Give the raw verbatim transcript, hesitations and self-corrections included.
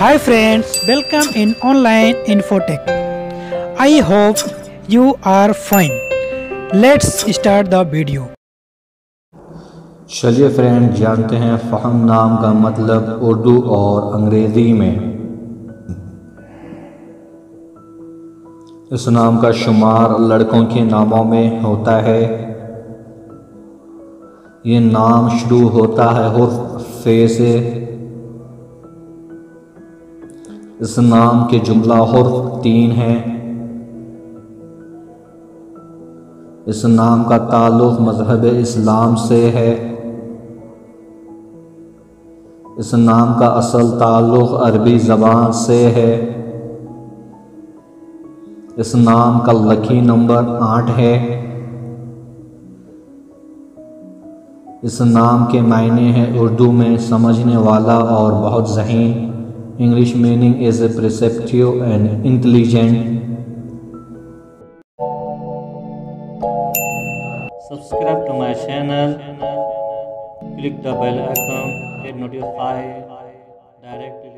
Hi friends, welcome in Online Infotech. I hope you are fine. Let's start the video. चलिए friend जानते हैं फ़हम नाम का मतलब उर्दू और अंग्रेज़ी में। इस नाम का शुमार लड़कों के नामों में होता है। ये नाम शुरू होता है हुर्फ फे से। इस नाम के जुमला हुर्फ तीन हैं। इस नाम का ताल्लुक़ मज़हब इस्लाम से है। इस नाम का असल ताल्लुक़ अरबी ज़बान से है। इस नाम का लकी नंबर आठ है। इस नाम के मायने हैं उर्दू में समझने वाला और बहुत ज़हीन। English meaning is a perceptive and intelligent. Subscribe to my channel. Click the bell icon. Get notified directly.